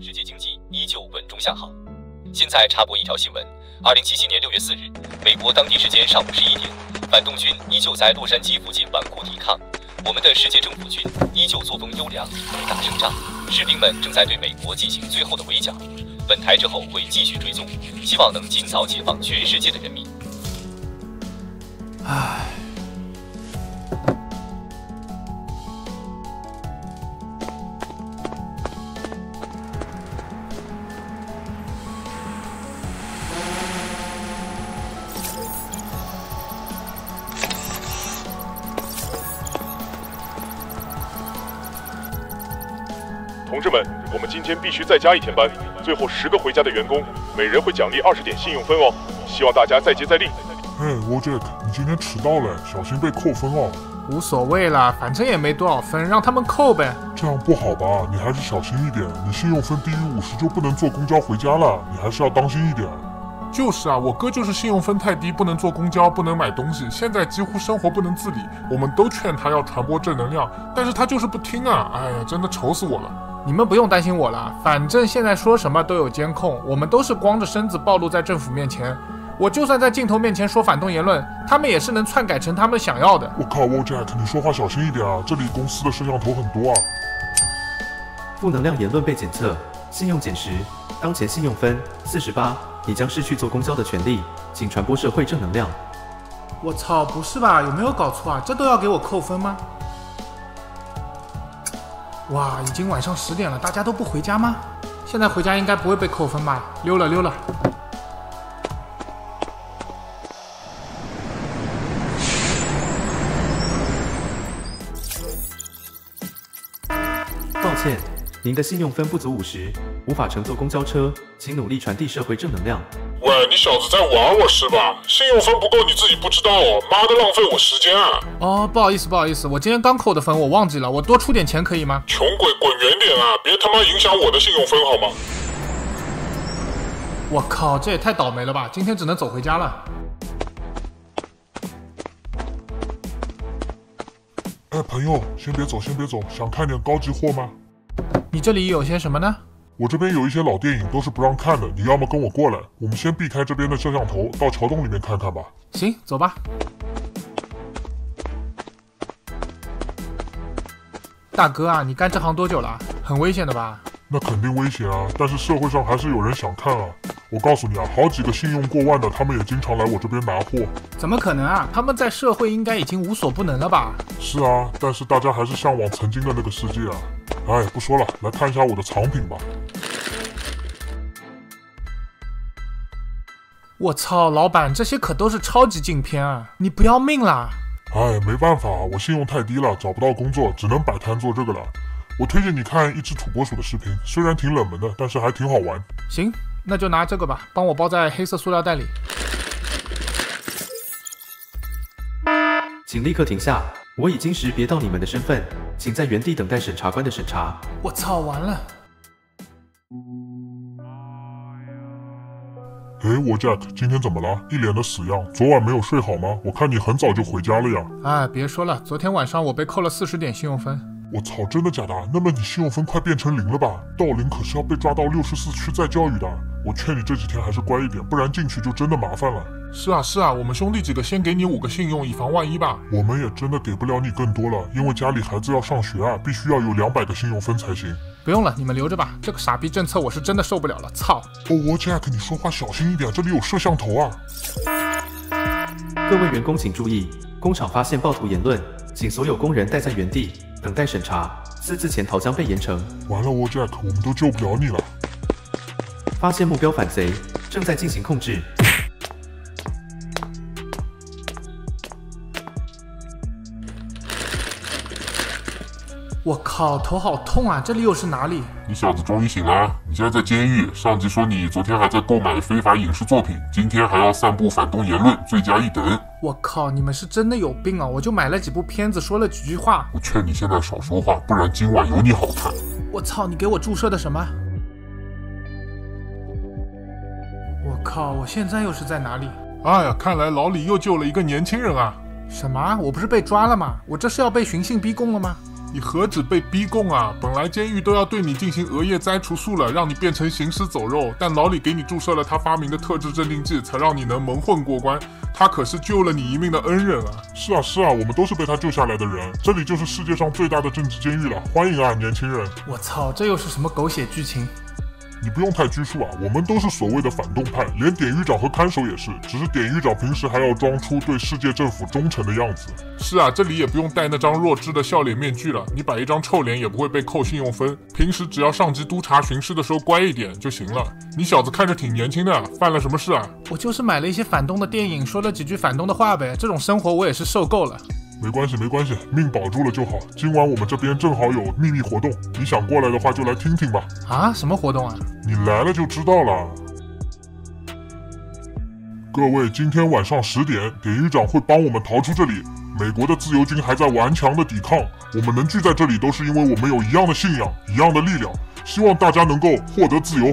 世界经济依旧稳中向好。现在插播一条新闻： 2077年6月4日，美国当地时间上午11点，反动军依旧在洛杉矶附近顽固抵抗。我们的世界政府军依旧作风优良，能打胜仗，士兵们正在对美国进行最后的围剿。本台之后会继续追踪，希望能尽早解放全世界的人民。唉。 同志们，我们今天必须再加1天班，最后10个回家的员工，每人会奖励20点信用分哦。希望大家再接再厉。哎 ，Wojak， 你今天迟到了，小心被扣分哦。无所谓啦，反正也没多少分，让他们扣呗。这样不好吧？你还是小心一点，你信用分低于50就不能坐公交回家了，你还是要当心一点。就是啊，我哥就是信用分太低，不能坐公交，不能买东西，现在几乎生活不能自理。我们都劝他要传播正能量，但是他就是不听啊！哎呀，真的愁死我了。 你们不用担心我了，反正现在说什么都有监控，我们都是光着身子暴露在政府面前。我就算在镜头面前说反动言论，他们也是能篡改成他们想要的。我靠 ，Wojak， 你说话小心一点啊！这里公司的摄像头很多啊。负能量言论被检测，信用减10，当前信用分48，你将失去坐公交的权利，请传播社会正能量。我操，不是吧？有没有搞错啊？这都要给我扣分吗？ 哇，已经晚上10点了，大家都不回家吗？现在回家应该不会被扣分吧？溜了溜了。抱歉，您的信用分不足50，无法乘坐公交车，请努力传递社会正能量。喂，你小子在玩我是吧？信用分不够你自己不知道哦，妈的浪费我时间啊！哦，不好意思，我今天刚扣的分我忘记了，我多出点钱可以吗？穷鬼滚远点啊，别他妈影响我的信用分好吗？我靠，这也太倒霉了吧，今天只能走回家了。哎，朋友，先别走，想看点高级货吗？你这里有些什么呢？ 我这边有一些老电影都是不让看的，你要么跟我过来，我们先避开这边的摄像头，到桥洞里面看看吧。行，走吧。大哥啊，你干这行多久了？很危险的吧？那肯定危险啊，但是社会上还是有人想看啊。我告诉你啊，好几个信用过万的，他们也经常来我这边拿货。怎么可能啊？他们在社会应该已经无所不能了吧？是啊，但是大家还是向往曾经的那个世界啊。 哎，不说了，来看一下我的藏品吧。我操，老板，这些可都是超级禁片啊！你不要命啦！哎，没办法，我信用太低了，找不到工作，只能摆摊做这个了。我推荐你看一只土拨鼠的视频，虽然挺冷门的，但是还挺好玩。行，那就拿这个吧，帮我包在黑色塑料袋里。请立刻停下。 我已经识别到你们的身份，请在原地等待审查官的审查。我操，完了！哎，Wojak，今天怎么了？一脸的死样，昨晚没有睡好吗？我看你很早就回家了呀。哎，别说了，昨天晚上我被扣了40点信用分。我操，真的假的？那么你信用分快变成0了吧？到0可是要被抓到64区再教育的。我劝你这几天还是乖一点，不然进去就真的麻烦了。 是啊，我们兄弟几个先给你5个信用，以防万一吧。我们也真的给不了你更多了，因为家里孩子要上学啊，必须要有200个信用分才行。不用了，你们留着吧。这个傻逼政策我是真的受不了了，操！哦，Wojak，你说话小心一点，这里有摄像头啊。各位员工请注意，工厂发现暴徒言论，请所有工人待在原地等待审查，私自潜逃将被严惩。完了，Wojak，我们都救不了你了。发现目标反贼，正在进行控制。 我靠，头好痛啊！这里又是哪里？你小子终于醒了！你现在在监狱。上级说你昨天还在购买非法影视作品，今天还要散布反动言论，罪加1等。我靠，你们是真的有病啊！我就买了几部片子，说了几句话。我劝你现在少说话，不然今晚有你好看。我操，你给我注射的什么？我靠，我现在又是在哪里？哎呀，看来老李又救了一个年轻人啊！什么？我不是被抓了吗？我这是要被寻衅逼供了吗？你何止被逼供啊！本来监狱都要对你进行额叶摘除术了，让你变成行尸走肉，但老李给你注射了他发明的特制镇定剂，才让你能蒙混过关。他可是救了你一命的恩人啊！是啊，是啊，我们都是被他救下来的人。这里就是世界上最大的政治监狱了，欢迎啊，年轻人！我操，这又是什么狗血剧情？ 你不用太拘束啊，我们都是所谓的反动派，连典狱长和看守也是，只是典狱长平时还要装出对世界政府忠诚的样子。是啊，这里也不用戴那张弱智的笑脸面具了，你摆一张臭脸也不会被扣信用分。平时只要上级督察巡视的时候乖一点就行了。你小子看着挺年轻的啊，犯了什么事啊？我就是买了一些反动的电影，说了几句反动的话呗，这种生活我也是受够了。 没关系，没关系，命保住了就好。今晚我们这边正好有秘密活动，你想过来的话就来听听吧。啊，什么活动啊？你来了就知道了。各位，今天晚上10点，典狱长会帮我们逃出这里。美国的自由军还在顽强的抵抗，我们能聚在这里都是因为我们有一样的信仰，一样的力量。希望大家能够获得自由。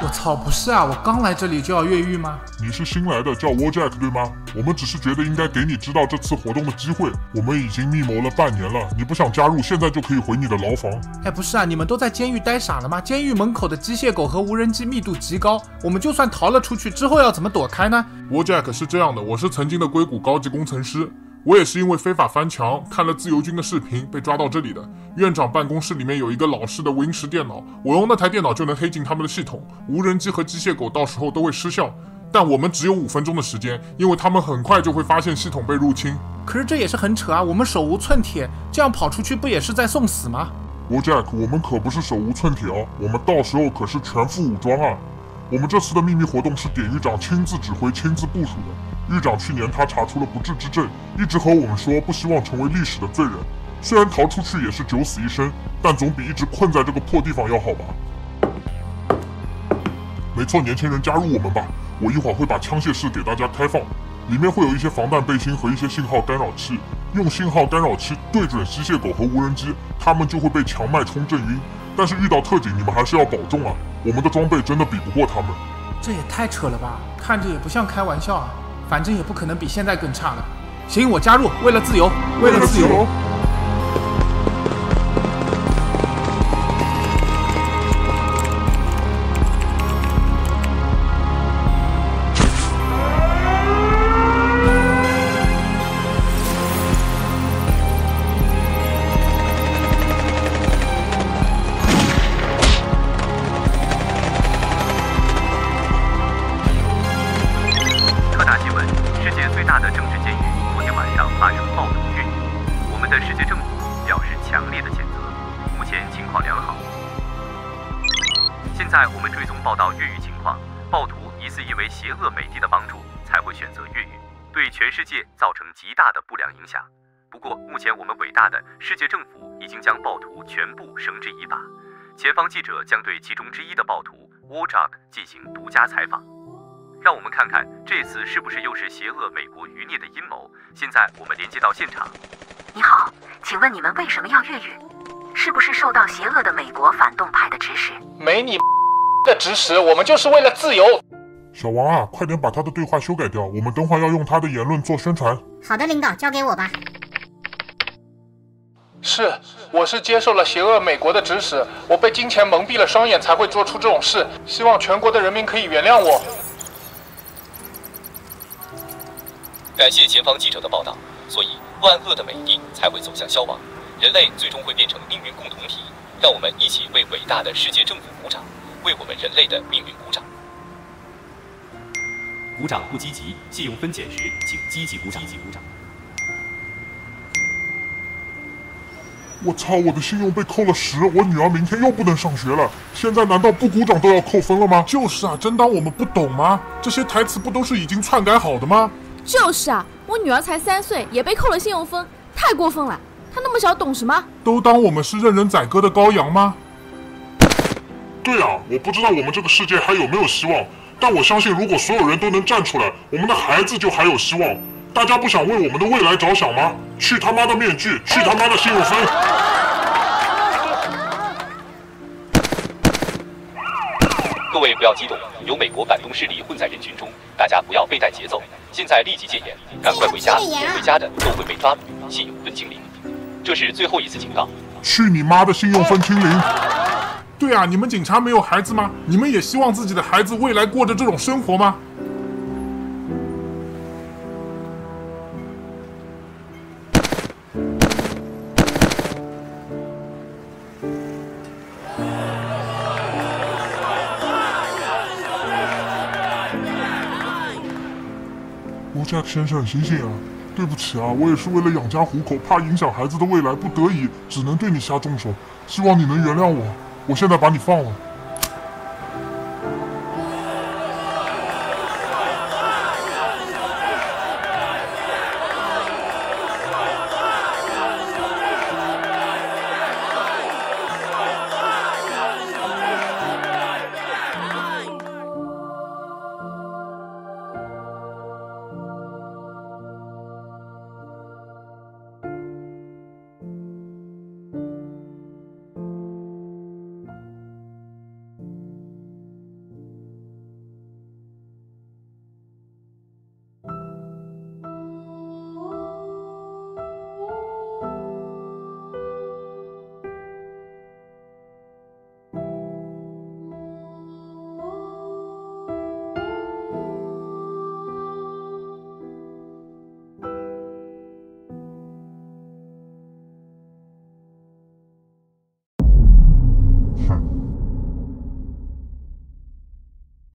我操，不是啊！我刚来这里就要越狱吗？你是新来的，叫 Warjack 对吗？我们只是觉得应该给你知道这次活动的机会。我们已经密谋了半年了，你不想加入，现在就可以回你的牢房。哎，不是啊，你们都在监狱待傻了吗？监狱门口的机械狗和无人机密度极高，我们就算逃了出去之后要怎么躲开呢 ？Warjack 是这样的，我是曾经的硅谷高级工程师。 我也是因为非法翻墙，看了自由军的视频被抓到这里的。院长办公室里面有一个老式的 Win10电脑，我用那台电脑就能黑进他们的系统，无人机和机械狗到时候都会失效。但我们只有5分钟的时间，因为他们很快就会发现系统被入侵。可是这也是很扯啊，我们手无寸铁，这样跑出去不也是在送死吗？Wojak，我们可不是手无寸铁哦，我们到时候可是全副武装啊。我们这次的秘密活动是典狱长亲自指挥、亲自部署的。 狱长去年他查出了不治之症，一直和我们说不希望成为历史的罪人。虽然逃出去也是9死1生，但总比一直困在这个破地方要好吧？没错，年轻人，加入我们吧！我一会儿会把枪械室给大家开放，里面会有一些防弹背心和一些信号干扰器。用信号干扰器对准机械狗和无人机，他们就会被强脉冲震晕。但是遇到特警，你们还是要保重啊！我们的装备真的比不过他们。这也太扯了吧！看着也不像开玩笑啊！ 反正也不可能比现在更差了。行，我加入，为了自由，为了自由。世界政府已经将暴徒全部绳之以法，前方记者将对其中之一的暴徒 Wojak 进行独家采访。让我们看看这次是不是又是邪恶美国余孽的阴谋。现在我们连接到现场。你好，请问你们为什么要越狱？是不是受到邪恶的美国反动派的指使？没你的指使，我们就是为了自由。小王啊，快点把他的对话修改掉，我们等会儿要用他的言论做宣传。好的，领导，交给我吧。 是，我是接受了邪恶美国的指使，我被金钱蒙蔽了双眼，才会做出这种事。希望全国的人民可以原谅我。感谢前方记者的报道，所以万恶的美帝才会走向消亡，人类最终会变成命运共同体。让我们一起为伟大的世界政府鼓掌，为我们人类的命运鼓掌。鼓掌不积极，信用分减时请积极鼓掌。积极鼓掌。 我操！我的信用被扣了10，我女儿明天又不能上学了。现在难道不鼓掌都要扣分了吗？就是啊，真当我们不懂吗？这些台词不都是已经篡改好的吗？就是啊，我女儿才3岁，也被扣了信用分，太过分了！她那么小，懂什么？都当我们是任人宰割的羔羊吗？对啊，我不知道我们这个世界还有没有希望，但我相信，如果所有人都能站出来，我们的孩子就还有希望。 大家不想为我们的未来着想吗？去他妈的面具，去他妈的信用分！各位不要激动，有美国反动势力混在人群中，大家不要被带节奏。现在立即戒严，赶快回家，不回家的都会被抓捕。信用分清零，这是最后一次警告。去你妈的信用分清零！对啊，你们警察没有孩子吗？你们也希望自己的孩子未来过着这种生活吗？ Jack 先生，醒醒啊！对不起啊，我也是为了养家糊口，怕影响孩子的未来，不得已只能对你下重手。希望你能原谅我，我现在把你放了。